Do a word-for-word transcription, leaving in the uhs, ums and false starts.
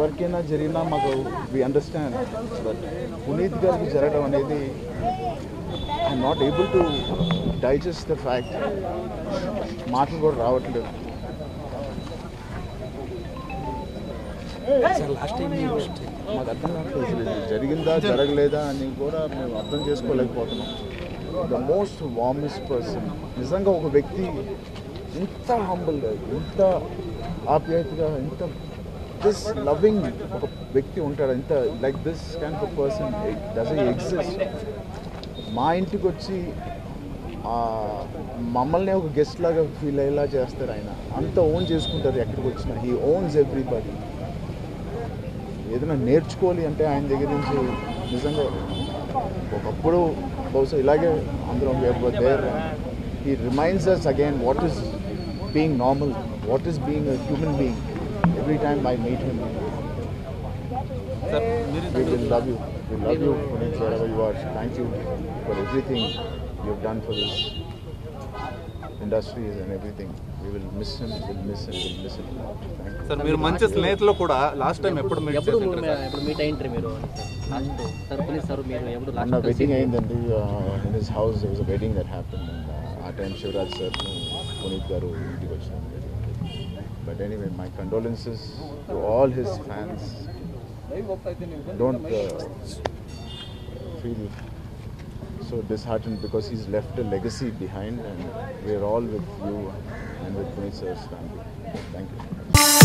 ఎవరికైనా జరిగినా మాకు వి అండర్స్టాండ్ బట్ పునీత్ గారికి జరగడం అనేది I'm not able to digest the fact. మాటలు కూడా రావట్లేదు. లాస్ట్ టైం మాకు అర్థం కావట్లేదు జరిగిందా జరగలేదా అని కూడా మేము అర్థం చేసుకోలేకపోతున్నాం. ద మోస్ట్ వార్మెస్ట్ పర్సన్, నిజంగా ఒక వ్యక్తి ఇంత హంబుల్గా ఇంత ఆప్యాయతగా ఇంత దిస్ లవింగ్ ఒక వ్యక్తి ఉంటాడు. ఇంత like this kind of person doesn't exist. మా ఇంటికి వచ్చి మమ్మల్ని ఒక గెస్ట్ లాగా ఫీల్ అయ్యేలా చేస్తారు. ఆయన అంత ఓన్ చేసుకుంటారు. ఎక్కడికి వచ్చినా హీ ఓన్స్ ఎవ్రీబడి. ఏదైనా నేర్చుకోవాలి అంటే ఆయన దగ్గర నుంచి నిజంగా ఒకప్పుడు బహుశా ఇలాగే అందరం He reminds us again what is being normal, what is being a human being. Every time I meet him, sir, we will love you. We love you, Puneeth, wherever you are. Thank you for everything you have done for this industry and everything. We will miss him. We will miss him. We will miss him. Sir, మీరు మంచి స్నేహితులు కూడా last time ఎప్పుడు meet చేశారు? ఎప్పుడు ఎప్పుడు meet అయ్యింది మీరు? లాస్ట్ సార్ పునీత్ సార్ మీరు ఎప్పుడు లాస్ట్ నా వెడ్డింగ్ అయ్యిందండి. In his house there was a wedding that happened. ఆ టైం శివరాజ్ సార్ పునీత్ గారు ఇంటికి వచ్చారు. But anyway my condolences to all his fans. Don't feel so disheartened because he's left a legacy behind and we're all with you and with Puneeth sir's family. Thank you.